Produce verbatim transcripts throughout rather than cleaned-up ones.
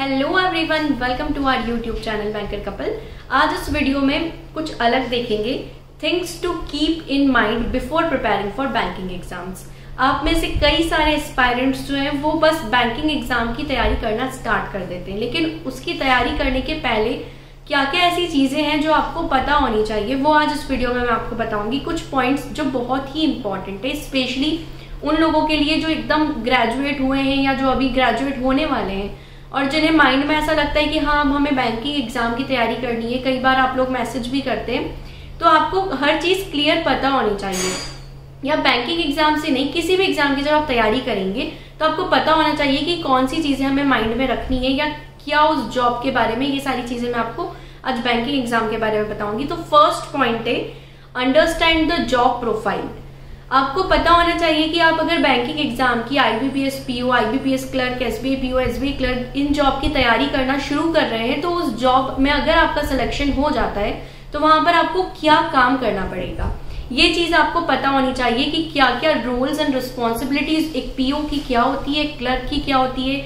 Hello everyone, welcome to our YouTube channel banker couple. आज इस video में कुछ अलग देखेंगे, things to keep in mind before preparing for banking exams. आप में से कई सारे एस्पायरेंट्स जो हैं वो बस बैंकिंग एग्जाम की तैयारी करना स्टार्ट कर देते हैं, लेकिन उसकी तैयारी करने के पहले क्या क्या ऐसी चीज़ें हैं जो आपको पता होनी चाहिए, वो आज इस वीडियो में मैं आपको बताऊंगी। कुछ पॉइंट्स जो बहुत ही इंपॉर्टेंट है, स्पेशली उन लोगों के लिए जो एकदम ग्रेजुएट हुए हैं या जो अभी ग्रेजुएट होने वाले हैं और जिन्हें माइंड में ऐसा लगता है कि हाँ अब हमें बैंकिंग एग्जाम की तैयारी करनी है। कई बार आप लोग मैसेज भी करते हैं, तो आपको हर चीज़ क्लियर पता होनी चाहिए। या बैंकिंग एग्जाम से नहीं, किसी भी एग्जाम की जब आप तैयारी करेंगे तो आपको पता होना चाहिए कि कौन सी चीज़ें हमें माइंड में रखनी है या क्या उस जॉब के बारे में। ये सारी चीज़ें मैं आपको आज बैंकिंग एग्जाम के बारे में बताऊंगी। तो फर्स्ट पॉइंट है अंडरस्टैंड द जॉब प्रोफाइल। आपको पता होना चाहिए कि आप अगर बैंकिंग एग्जाम की IBPS PO, IBPS clerk, SBI PO, SBI clerk इन जॉब की तैयारी करना शुरू कर रहे हैं, तो उस जॉब में अगर आपका सिलेक्शन हो जाता है तो वहां पर आपको क्या काम करना पड़ेगा, ये चीज आपको पता होनी चाहिए कि क्या क्या रोल्स एंड रिस्पॉन्सिबिलिटीज एक पीओ की क्या होती है, क्लर्क की क्या होती है,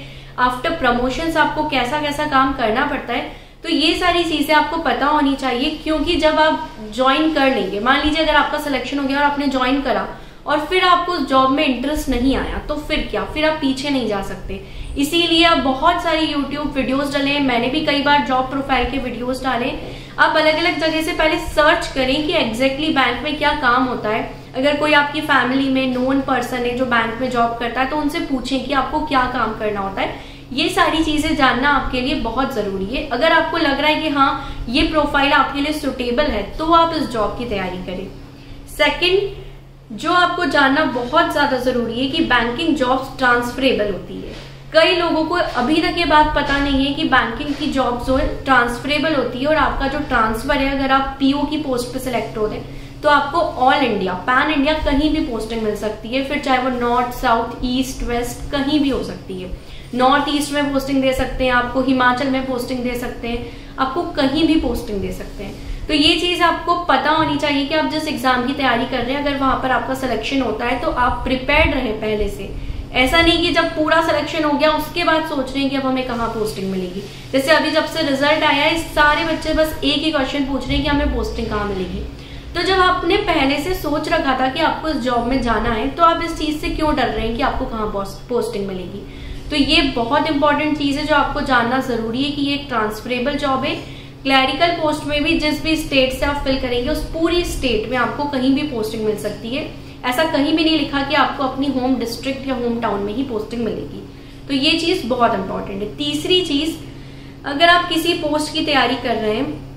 आफ्टर प्रमोशंस आपको कैसा कैसा काम करना पड़ता है। तो ये सारी चीज़ें आपको पता होनी चाहिए, क्योंकि जब आप ज्वाइन कर लेंगे, मान लीजिए अगर आपका सिलेक्शन हो गया और आपने ज्वाइन करा और फिर आपको उस जॉब में इंटरेस्ट नहीं आया, तो फिर क्या, फिर आप पीछे नहीं जा सकते। इसीलिए आप बहुत सारे यूट्यूब वीडियोस डाले, मैंने भी कई बार जॉब प्रोफाइल के वीडियोस डाले। आप अलग अलग जगह से पहले सर्च करें कि एग्जैक्टली बैंक में क्या काम होता है। अगर कोई आपकी फैमिली में नोन पर्सन है जो बैंक में जॉब करता है, तो उनसे पूछें कि आपको क्या काम करना होता है। ये सारी चीज़ें जानना आपके लिए बहुत ज़रूरी है। अगर आपको लग रहा है कि हाँ ये प्रोफाइल आपके लिए सुटेबल है, तो आप इस जॉब की तैयारी करें। सेकंड, जो आपको जानना बहुत ज़्यादा ज़रूरी है कि बैंकिंग जॉब्स ट्रांसफरेबल होती है। कई लोगों को अभी तक ये बात पता नहीं है कि बैंकिंग की जॉब्स जो है ट्रांसफरेबल होती है, और आपका जो ट्रांसफ़र है, अगर आप पी ओ की पोस्ट पर सिलेक्ट हो गए तो आपको ऑल इंडिया, पैन इंडिया कहीं भी पोस्टिंग मिल सकती है। फिर चाहे वो नॉर्थ, साउथ, ईस्ट, वेस्ट कहीं भी हो सकती है। नॉर्थ ईस्ट में पोस्टिंग दे सकते हैं आपको, हिमाचल में पोस्टिंग दे सकते हैं आपको, कहीं भी पोस्टिंग दे सकते हैं। तो ये चीज़ आपको पता होनी चाहिए कि आप जिस एग्ज़ाम की तैयारी कर रहे हैं, अगर वहाँ पर आपका सिलेक्शन होता है तो आप प्रिपेयर्ड रहें पहले से। ऐसा नहीं कि जब पूरा सिलेक्शन हो गया उसके बाद सोच रहे हैं कि अब हमें कहाँ पोस्टिंग मिलेगी। जैसे अभी जब से रिजल्ट आया है, सारे बच्चे बस एक ही क्वेश्चन पूछ रहे हैं कि हमें पोस्टिंग कहाँ मिलेगी। तो जब आपने पहले से सोच रखा था कि आपको इस जॉब में जाना है, तो आप इस चीज़ से क्यों डर रहे हैं कि आपको कहाँ पोस्टिंग मिलेगी। तो ये बहुत इंपॉर्टेंट चीज़ है जो आपको जानना ज़रूरी है कि ये एक ट्रांसफरेबल जॉब है। क्लैरिकल पोस्ट में भी जिस भी स्टेट से आप फिल करेंगे, उस पूरी स्टेट में आपको कहीं भी पोस्टिंग मिल सकती है। ऐसा कहीं भी नहीं लिखा कि आपको अपनी होम डिस्ट्रिक्ट या होम टाउन में ही पोस्टिंग मिलेगी। तो ये चीज़ बहुत इंपॉर्टेंट है। तीसरी चीज़, अगर आप किसी पोस्ट की तैयारी कर रहे हैं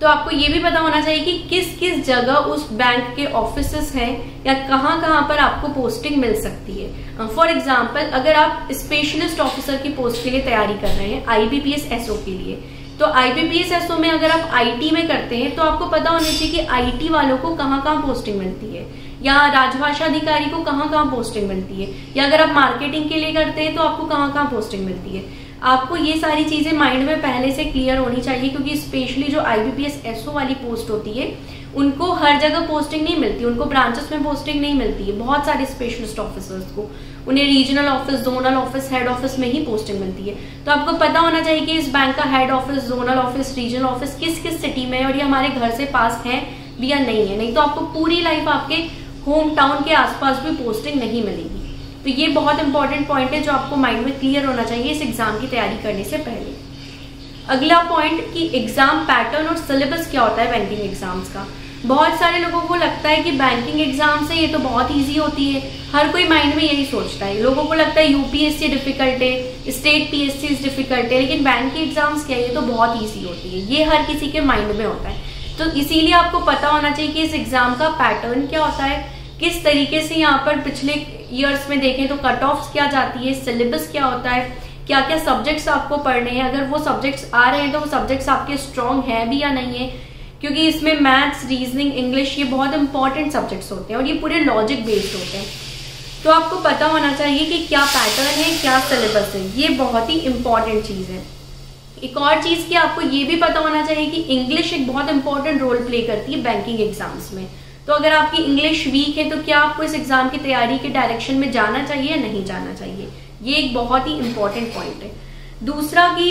तो आपको ये भी पता होना चाहिए कि किस किस जगह उस बैंक के ऑफिसेस हैं या कहाँ कहाँ पर आपको पोस्टिंग मिल सकती है। फॉर एग्जांपल, अगर आप स्पेशलिस्ट ऑफिसर की पोस्ट के लिए तैयारी कर रहे हैं आईबीपीएस एसओ के लिए, तो आईबीपीएस एसओ में अगर आप आईटी में करते हैं तो आपको पता होना चाहिए कि आईटी वालों को कहाँ कहाँ पोस्टिंग मिलती है, या राजभाषा अधिकारी को कहाँ कहाँ पोस्टिंग मिलती है, या अगर आप मार्केटिंग के लिए करते हैं तो आपको कहाँ कहाँ पोस्टिंग मिलती है। आपको ये सारी चीज़ें माइंड में पहले से क्लियर होनी चाहिए, क्योंकि स्पेशली जो आईबीपीएस एसओ वाली पोस्ट होती है उनको हर जगह पोस्टिंग नहीं मिलती, उनको ब्रांचेस में पोस्टिंग नहीं मिलती है। बहुत सारे स्पेशलिस्ट ऑफिसर्स को उन्हें regional office, zonal office, head office में ही पोस्टिंग मिलती है। तो आपको पता होना चाहिए कि इस बैंक का head office, zonal office, regional office किस किस सिटी में है और ये हमारे घर से पास है भी या नहीं है। नहीं तो आपको पूरी लाइफ आपके होम टाउन के आसपास भी पोस्टिंग नहीं मिलेगी। तो ये बहुत इंपॉर्टेंट पॉइंट है जो आपको माइंड में क्लियर होना चाहिए इस एग्जाम की तैयारी करने से पहले। अगला पॉइंट कि एग्जाम पैटर्न और सिलेबस क्या होता है बैंकिंग एग्जाम्स का। बहुत सारे लोगों को लगता है कि बैंकिंग एग्जाम्स है ये तो बहुत इजी होती है, हर कोई माइंड में यही सोचता है। लोगों को लगता है यूपीएससी डिफिकल्ट है, स्टेट पीएससी इज डिफिकल्ट है, लेकिन बैंकिंग एग्जाम्स क्या है ये तो बहुत ईजी होती है, ये हर किसी के माइंड में होता है। तो इसीलिए आपको पता होना चाहिए कि इस एग्जाम का पैटर्न क्या होता है, किस तरीके से यहाँ पर पिछले ईयर्स में देखें तो कट ऑफ्स क्या जाती है, सिलेबस क्या होता है, क्या क्या सब्जेक्ट्स आपको पढ़ने हैं, अगर वो सब्जेक्ट्स आ रहे हैं तो वो सब्जेक्ट्स आपके स्ट्रांग हैं भी या नहीं है, क्योंकि इसमें मैथ्स, रीजनिंग, इंग्लिश ये बहुत इंपॉर्टेंट सब्जेक्ट्स होते हैं और ये पूरे लॉजिक बेस्ड होते हैं। तो आपको पता होना चाहिए कि क्या पैटर्न है, क्या सिलेबस है, ये बहुत ही इंपॉर्टेंट चीज़ है। एक और चीज़ की आपको ये भी पता होना चाहिए कि इंग्लिश एक बहुत इंपॉर्टेंट रोल प्ले करती है बैंकिंग एग्जाम्स में। तो अगर आपकी इंग्लिश वीक है तो क्या आपको इस एग्ज़ाम की तैयारी के डायरेक्शन में जाना चाहिए या नहीं जाना चाहिए, ये एक बहुत ही इंपॉर्टेंट पॉइंट है। दूसरा कि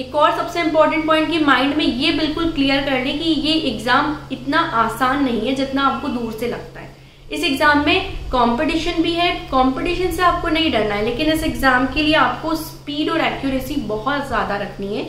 एक और सबसे इम्पोर्टेंट पॉइंट कि माइंड में ये बिल्कुल क्लियर कर लें कि ये एग्जाम इतना आसान नहीं है जितना आपको दूर से लगता है। इस एग्जाम में कंपटीशन भी है, कंपटीशन से आपको नहीं डरना है, लेकिन इस एग्जाम के लिए आपको स्पीड और एक्यूरेसी बहुत ज़्यादा रखनी है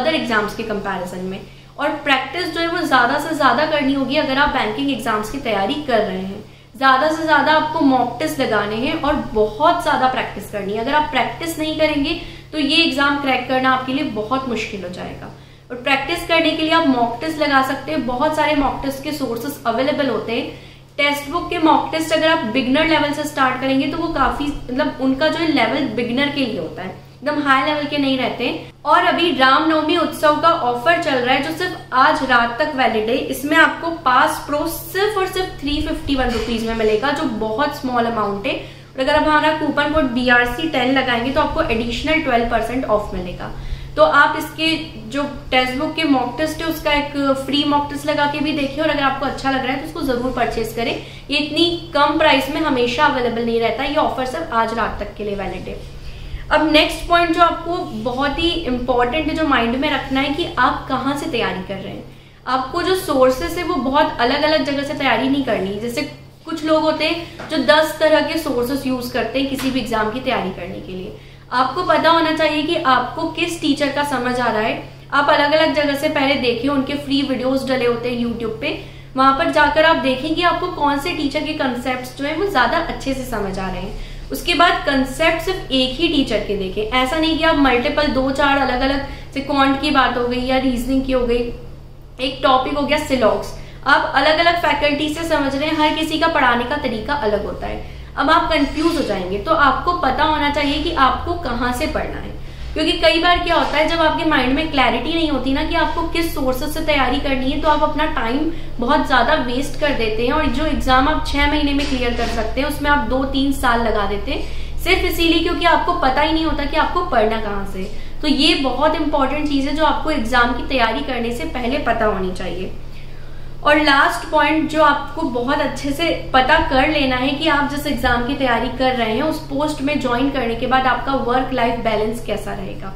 अदर एग्जाम्स के कंपैरिजन में, और प्रैक्टिस जो है वो ज़्यादा से ज़्यादा करनी होगी अगर आप बैंकिंग एग्जाम्स की तैयारी कर रहे हैं। ज़्यादा से ज़्यादा आपको मॉक टेस्ट लगाने हैं और बहुत ज़्यादा प्रैक्टिस करनी है। अगर आप प्रैक्टिस नहीं करेंगे तो ये एग्ज़ाम क्रैक करना आपके लिए बहुत मुश्किल हो जाएगा। और प्रैक्टिस करने के लिए आप मॉक टेस्ट लगा सकते हैं, बहुत सारे मॉक टेस्ट के सोर्सेस अवेलेबल होते हैं। टेस्ट बुक के मॉक टेस्ट अगर आप बिगनर लेवल से स्टार्ट करेंगे तो वो काफ़ी मतलब उनका जो लेवल बिगनर के लिए होता है, एकदम हाई लेवल के नहीं रहते। और अभी रामनवमी उत्सव का ऑफर चल रहा है जो सिर्फ आज रात तक वैलिड है। इसमें आपको पास प्रो सिर्फ और सिर्फ थ्री फिफ्टी वन रुपीज में मिलेगा, जो बहुत स्मॉल अमाउंट है। और अगर आप हमारा coupon code B R C ten लगाएंगे तो आपको एडिशनल ट्वेल्व परसेंट ऑफ मिलेगा। तो आप इसके जो टेस्ट बुक के मॉक टेस्ट है उसका एक फ्री मॉक टेस्ट लगा के भी देखिए, और अगर आपको अच्छा लग रहा है तो उसको जरूर परचेज करें। ये इतनी कम प्राइस में हमेशा अवेलेबल नहीं रहता, ये ऑफर सिर्फ आज रात तक के लिए वैलिड है। अब नेक्स्ट पॉइंट जो आपको बहुत ही इंपॉर्टेंट है जो माइंड में रखना है कि आप कहाँ से तैयारी कर रहे हैं। आपको जो सोर्सेस है वो बहुत अलग अलग जगह से तैयारी नहीं करनी। जैसे कुछ लोग होते हैं जो दस तरह के सोर्सेस यूज करते हैं किसी भी एग्जाम की तैयारी करने के लिए। आपको पता होना चाहिए कि आपको किस टीचर का समझ आ रहा है। आप अलग अलग जगह से पहले देखिए, उनके फ्री वीडियोस डले होते हैं यूट्यूब पे, वहां पर जाकर आप देखेंगे आपको कौन से टीचर के कंसेप्ट्स जो है वो ज़्यादा अच्छे से समझ आ रहे हैं। उसके बाद कंसेप्ट सिर्फ एक ही टीचर के देखें, ऐसा नहीं कि आप मल्टीपल दो चार अलग अलग, से क्वांट की बात हो गई या रीजनिंग की हो गई, एक टॉपिक हो गया सिलॉक्स, आप अलग अलग फैकल्टी से समझ रहे हैं। हर किसी का पढ़ाने का तरीका अलग होता है, अब आप कंफ्यूज हो जाएंगे। तो आपको पता होना चाहिए कि आपको कहाँ से पढ़ना है, क्योंकि कई बार क्या होता है जब आपके माइंड में क्लैरिटी नहीं होती ना कि आपको किस सोर्सेस से तैयारी करनी है, तो आप अपना टाइम बहुत ज़्यादा वेस्ट कर देते हैं। और जो एग्ज़ाम आप छः महीने में क्लियर कर सकते हैं उसमें आप दो तीन साल लगा देते हैं, सिर्फ इसीलिए क्योंकि आपको पता ही नहीं होता कि आपको पढ़ना कहाँ से। तो ये बहुत इंपॉर्टेंट चीज़ है जो आपको एग्ज़ाम की तैयारी करने से पहले पता होनी चाहिए। और लास्ट पॉइंट जो आपको बहुत अच्छे से पता कर लेना है कि आप जिस एग्जाम की तैयारी कर रहे हैं उस पोस्ट में ज्वाइन करने के बाद आपका वर्क लाइफ बैलेंस कैसा रहेगा।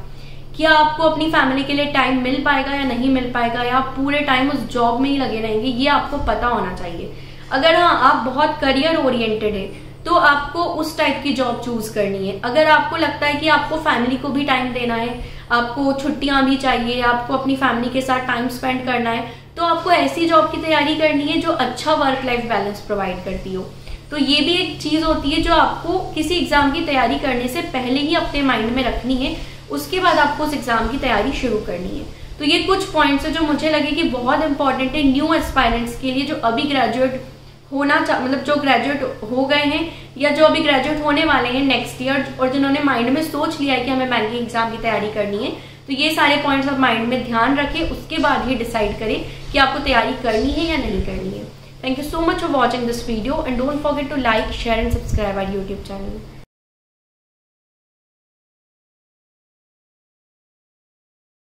क्या आपको अपनी फैमिली के लिए टाइम मिल पाएगा या नहीं मिल पाएगा, या आप पूरे टाइम उस जॉब में ही लगे रहेंगे, ये आपको पता होना चाहिए। अगर हाँ आप बहुत करियर ओरिएंटेड है तो आपको उस टाइप की जॉब चूज करनी है। अगर आपको लगता है कि आपको फैमिली को भी टाइम देना है, आपको छुट्टियां भी चाहिए, आपको अपनी फैमिली के साथ टाइम स्पेंड करना है, तो आपको ऐसी जॉब की तैयारी करनी है जो अच्छा वर्क लाइफ बैलेंस प्रोवाइड करती हो। तो ये भी एक चीज़ होती है जो आपको किसी एग्ज़ाम की तैयारी करने से पहले ही अपने माइंड में रखनी है, उसके बाद आपको उस एग्ज़ाम की तैयारी शुरू करनी है। तो ये कुछ पॉइंट्स हैं जो मुझे लगे कि बहुत इंपॉर्टेंट है न्यू एस्पायरेंट्स के लिए, जो अभी ग्रेजुएट होना मतलब जो ग्रेजुएट हो गए हैं या जो अभी ग्रेजुएट होने वाले हैं नेक्स्ट ईयर, और जिन्होंने माइंड में सोच लिया है कि हमें बैंकिंग एग्ज़ाम की तैयारी करनी है। तो ये सारे पॉइंट्स आप माइंड में ध्यान रखें, उसके बाद ही डिसाइड करें कि आपको तैयारी करनी है या नहीं करनी है। Thank you so much for watching this video and don't forget to like, share and subscribe our YouTube channel.